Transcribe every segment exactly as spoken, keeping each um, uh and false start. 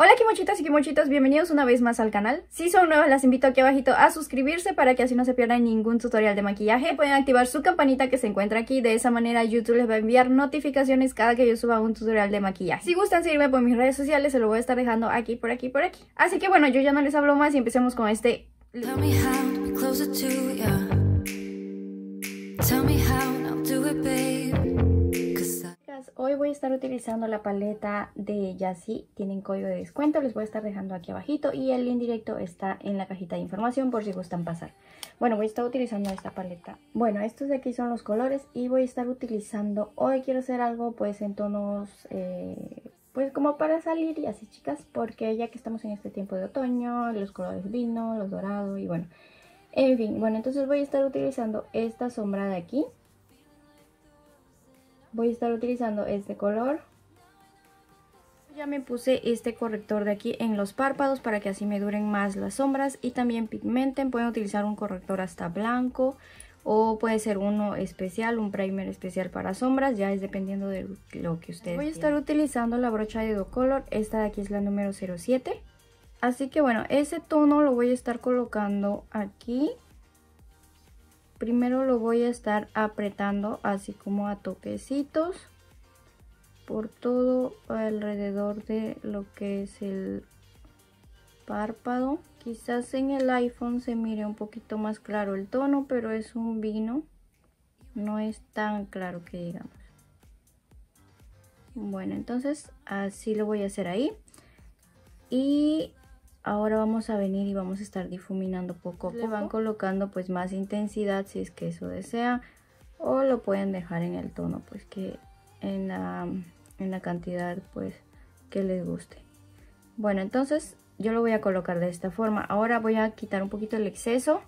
Hola kimochitas y kimochitos, bienvenidos una vez más al canal. Si son nuevas, las invito aquí abajito a suscribirse para que así no se pierdan ningún tutorial de maquillaje. Pueden activar su campanita que se encuentra aquí, de esa manera YouTube les va a enviar notificaciones cada que yo suba un tutorial de maquillaje. Si gustan seguirme por mis redes sociales, se lo voy a estar dejando aquí, por aquí, por aquí. Así que bueno, yo ya no les hablo más y empecemos con este Hoy voy a estar utilizando la paleta de Jacy, tienen código de descuento, les voy a estar dejando aquí abajito y el link directo está en la cajita de información por si gustan pasar. Bueno, voy a estar utilizando esta paleta. Bueno, estos de aquí son los colores y voy a estar utilizando, hoy quiero hacer algo pues en tonos, eh, pues como para salir y así chicas, porque ya que estamos en este tiempo de otoño, los colores vino, los dorados y bueno, en fin. Bueno, entonces voy a estar utilizando esta sombra de aquí. Voy a estar utilizando este color. Ya me puse este corrector de aquí en los párpados para que así me duren más las sombras y también pigmenten. Pueden utilizar un corrector hasta blanco o puede ser uno especial, un primer especial para sombras. Ya es dependiendo de lo que ustedes voy a estar tienen. Utilizando la brocha de DoColor. Esta de aquí es la número cero siete. Así que bueno, ese tono lo voy a estar colocando aquí. Primero lo voy a estar apretando así como a toquecitos por todo alrededor de lo que es el párpado. Quizás en el iPhone se mire un poquito más claro el tono, pero es un vino, no es tan claro que digamos. Bueno, entonces así lo voy a hacer ahí. Y ahora vamos a venir y vamos a estar difuminando poco a poco. Le van colocando pues más intensidad si es que eso desea, o lo pueden dejar en el tono pues que en la, en la cantidad pues que les guste. Bueno, entonces yo lo voy a colocar de esta forma. Ahora voy a quitar un poquito el exceso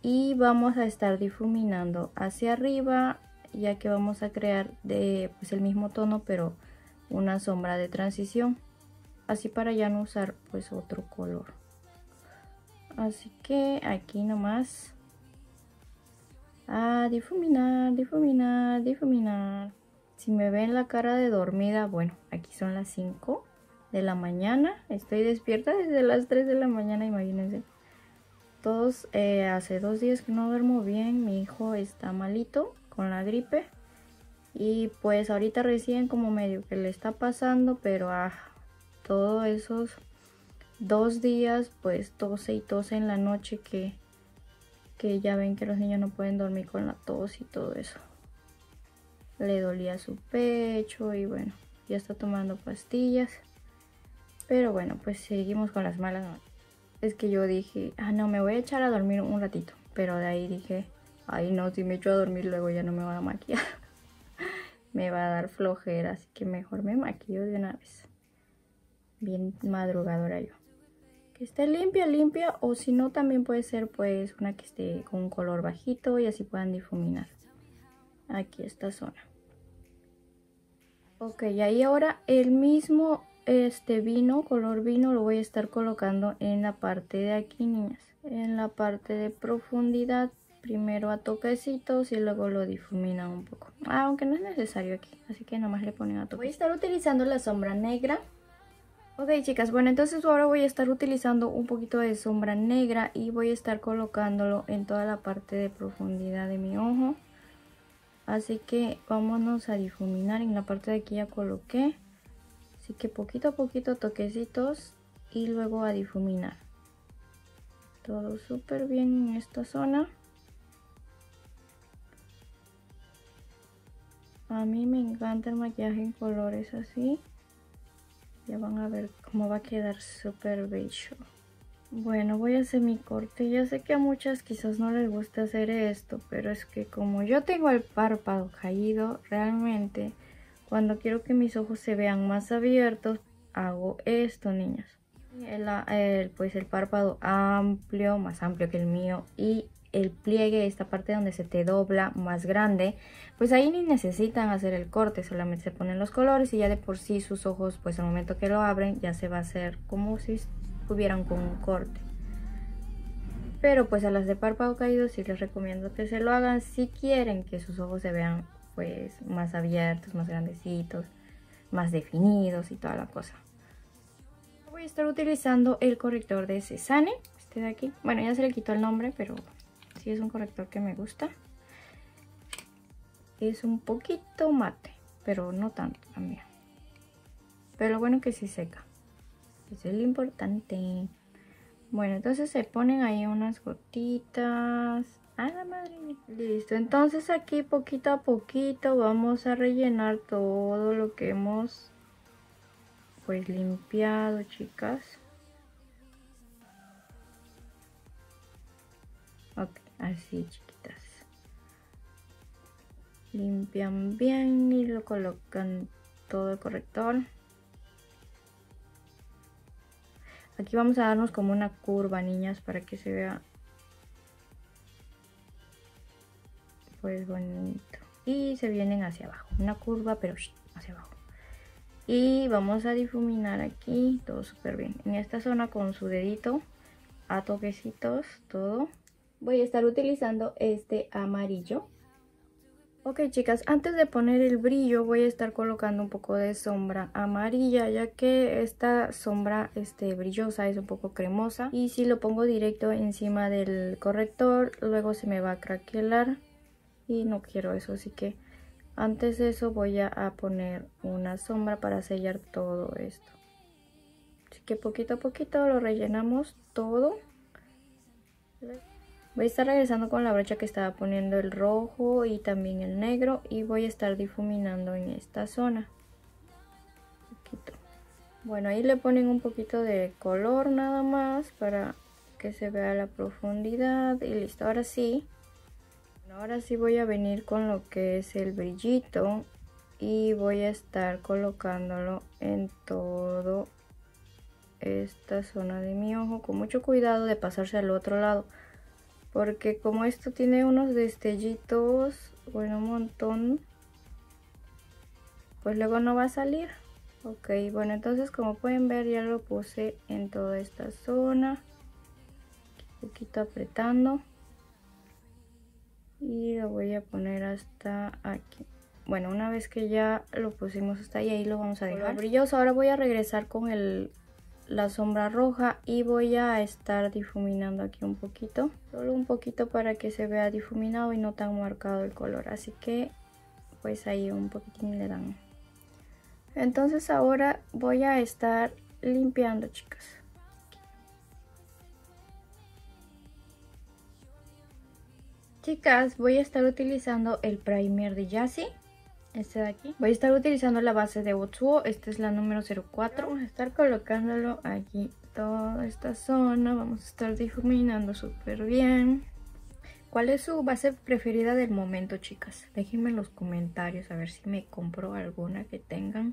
y vamos a estar difuminando hacia arriba, ya que vamos a crear de, pues, el mismo tono pero una sombra de transición. Así para ya no usar pues otro color. Así que aquí nomás a difuminar, difuminar, difuminar. Si me ven la cara de dormida, bueno, aquí son las cinco de la mañana. Estoy despierta desde las tres de la mañana, imagínense. Todos, eh, hace dos días que no duermo bien. Mi hijo está malito con la gripe. Y pues ahorita recién como medio que le está pasando, pero ah, todos esos dos días pues tose y tose en la noche que, que ya ven que los niños no pueden dormir con la tos y todo eso. Le dolía su pecho y bueno, ya está tomando pastillas. Pero bueno, pues seguimos con las malas noches. Es que yo dije, ah no, me voy a echar a dormir un ratito. Pero de ahí dije, ay no, si me echo a dormir luego ya no me voy a maquillar. Me va a dar flojera, así que mejor me maquillo de una vez. Bien madrugadora yo. Que esté limpia, limpia, o si no también puede ser pues una que esté con un color bajito y así puedan difuminar aquí esta zona. Ok, y ahí ahora el mismo este vino, color vino, lo voy a estar colocando en la parte de aquí, niñas. En la parte de profundidad, primero a toquecitos y luego lo difuminan un poco. Aunque no es necesario aquí, así que nomás le ponen a toquecitos. Voy a estar utilizando la sombra negra. Ok chicas, bueno entonces ahora voy a estar utilizando un poquito de sombra negra y voy a estar colocándolo en toda la parte de profundidad de mi ojo. Así que vámonos a difuminar, en la parte de aquí ya coloqué. Así que poquito a poquito toquecitos y luego a difuminar. Todo súper bien en esta zona. A mí me encanta el maquillaje en colores así. Ya van a ver cómo va a quedar súper bello. Bueno, voy a hacer mi corte. Ya sé que a muchas quizás no les gusta hacer esto, pero es que como yo tengo el párpado caído, realmente cuando quiero que mis ojos se vean más abiertos, hago esto, niñas. El, el, pues el párpado amplio, más amplio que el mío, y el pliegue, esta parte donde se te dobla más grande, pues ahí ni necesitan hacer el corte, solamente se ponen los colores y ya de por sí sus ojos pues al momento que lo abren ya se va a hacer como si estuvieran con un corte. Pero pues a las de párpado caído sí les recomiendo que se lo hagan si quieren que sus ojos se vean pues más abiertos, más grandecitos, más definidos y toda la cosa. voy a estar utilizando el corrector de Sesane, este de aquí. Bueno, ya se le quitó el nombre, pero sí es un corrector que me gusta. Es un poquito mate, pero no tanto también. Pero lo bueno que sí seca. Eso es lo importante. Bueno, entonces se ponen ahí unas gotitas. ¡A la madre! Listo, entonces aquí poquito a poquito vamos a rellenar todo lo que hemos pues limpiado, chicas. Ok, así, chiquitas. Limpian bien y lo colocan todo el corrector. Aquí vamos a darnos como una curva, niñas, para que se vea pues bonito. Y se vienen hacia abajo, una curva pero hacia abajo. Y vamos a difuminar aquí, todo súper bien. En esta zona con su dedito, a toquecitos, todo. Voy a estar utilizando este amarillo. Ok, chicas, antes de poner el brillo voy a estar colocando un poco de sombra amarilla, ya que esta sombra este, brillosa es un poco cremosa. Y si lo pongo directo encima del corrector, luego se me va a craquelar y no quiero eso. Así que antes de eso voy a poner una sombra para sellar todo esto. Así que poquito a poquito lo rellenamos todo. Voy a estar regresando con la brocha que estaba poniendo el rojo y también el negro. Y voy a estar difuminando en esta zona. Poquito. Bueno, ahí le ponen un poquito de color nada más para que se vea la profundidad. Y listo, ahora sí. Ahora sí voy a venir con lo que es el brillito. Y voy a estar colocándolo en todo esta zona de mi ojo. Con mucho cuidado de pasarse al otro lado. Porque como esto tiene unos destellitos, bueno, un montón, pues luego no va a salir. Ok, bueno, entonces como pueden ver ya lo puse en toda esta zona. Un poquito apretando. Y lo voy a poner hasta aquí. Bueno, una vez que ya lo pusimos hasta ahí, ahí lo vamos a dejar brilloso. Ahora voy a regresar con el... la sombra roja y voy a estar difuminando aquí un poquito, solo un poquito para que se vea difuminado y no tan marcado el color, así que pues ahí un poquitín le dan. Entonces ahora voy a estar limpiando, chicas. Chicas, voy a estar utilizando el primer de Jacy. Este de aquí. Voy a estar utilizando la base de Otsuo. Esta es la número cero cuatro. Vamos a estar colocándolo aquí toda esta zona. Vamos a estar difuminando súper bien. ¿Cuál es su base preferida del momento, chicas? Déjenme en los comentarios a ver si me compro alguna que tengan.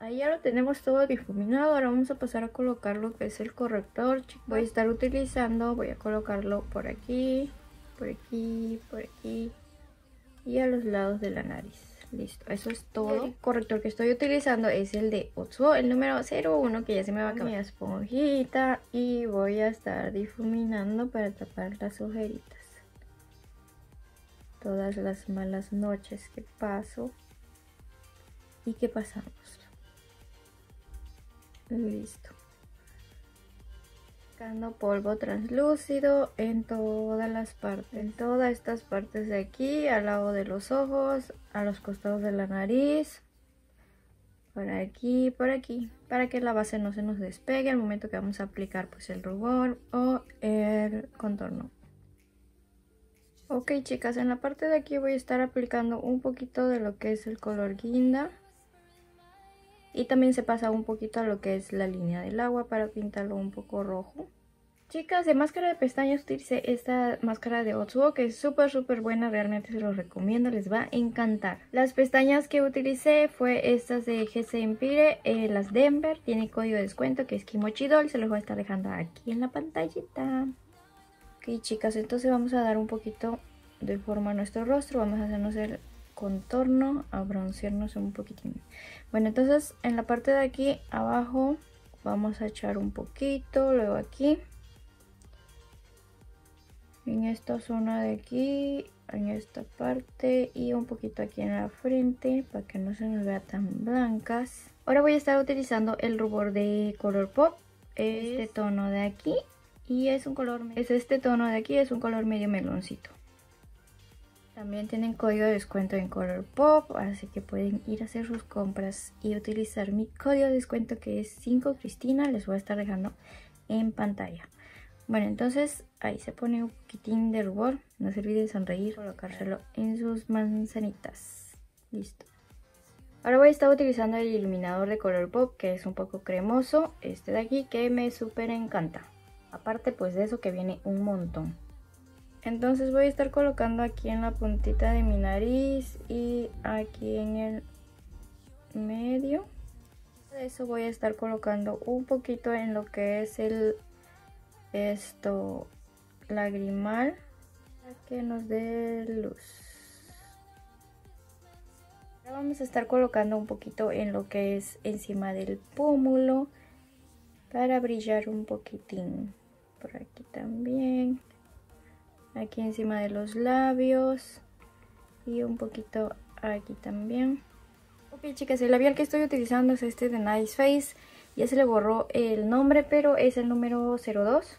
Ahí ya lo tenemos todo difuminado. Ahora vamos a pasar a colocar lo que es el corrector, chicas. Voy a estar utilizando, voy a colocarlo por aquí, por aquí, por aquí. Y a los lados de la nariz. Listo, eso es todo. El corrector que estoy utilizando es el de Otsuo, el número cero uno, que ya se me va a acabar. Mi esponjita y voy a estar difuminando para tapar las ojeritas. Todas las malas noches que paso y que pasamos. Listo. Sacando polvo translúcido en todas las partes, en todas estas partes de aquí, al lado de los ojos, a los costados de la nariz, por aquí, por aquí, para que la base no se nos despegue al momento que vamos a aplicar pues el rubor o el contorno. Ok, chicas, en la parte de aquí voy a estar aplicando un poquito de lo que es el color guinda. Y también se pasa un poquito a lo que es la línea del agua para pintarlo un poco rojo. Chicas, de máscara de pestañas utilicé esta máscara de Otsuo que es súper súper buena. Realmente se los recomiendo, les va a encantar. Las pestañas que utilicé fue estas de G C. Empire, eh, las Denver. Tiene código de descuento que es Kimochi Doll. Se los voy a estar dejando aquí en la pantallita. Ok, chicas, entonces vamos a dar un poquito de forma a nuestro rostro. Vamos a hacernos el... contorno, a broncearnos un poquitín. Bueno, entonces en la parte de aquí abajo vamos a echar un poquito, luego aquí en esta zona de aquí, en esta parte y un poquito aquí en la frente para que no se nos vea tan blancas. Ahora voy a estar utilizando el rubor de ColourPop. Este tono de aquí. Y es un color... Es este tono de aquí, es un color medio meloncito. También tienen código de descuento en ColourPop, así que pueden ir a hacer sus compras y utilizar mi código de descuento que es cinco Cristina. Les voy a estar dejando en pantalla. Bueno, entonces ahí se pone un poquitín de rubor. No se olviden sonreír, colocárselo en sus manzanitas. Listo. Ahora voy a estar utilizando el iluminador de ColourPop, que es un poco cremoso. Este de aquí que me súper encanta. Aparte pues de eso que viene un montón. Entonces voy a estar colocando aquí en la puntita de mi nariz y aquí en el medio. De eso voy a estar colocando un poquito en lo que es el esto lagrimal para que nos dé luz. Ahora vamos a estar colocando un poquito en lo que es encima del pómulo para brillar un poquitín. Por aquí también. Aquí encima de los labios y un poquito aquí también. Ok chicas, el labial que estoy utilizando es este de Nice Face. Ya se le borró el nombre, pero es el número cero dos.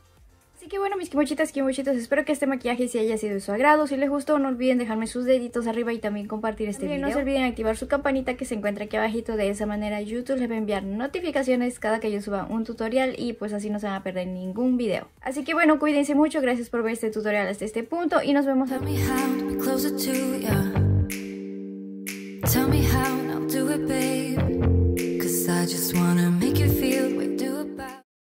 Así que bueno mis kimochitas, kimochitos, espero que este maquillaje sí haya sido de su agrado. Si les gustó no olviden dejarme sus deditos arriba y también compartir este también video. No se olviden activar su campanita que se encuentra aquí abajito. De esa manera YouTube les va a enviar notificaciones cada que yo suba un tutorial y pues así no se van a perder ningún video. Así que bueno, cuídense mucho, gracias por ver este tutorial hasta este punto y nos vemos a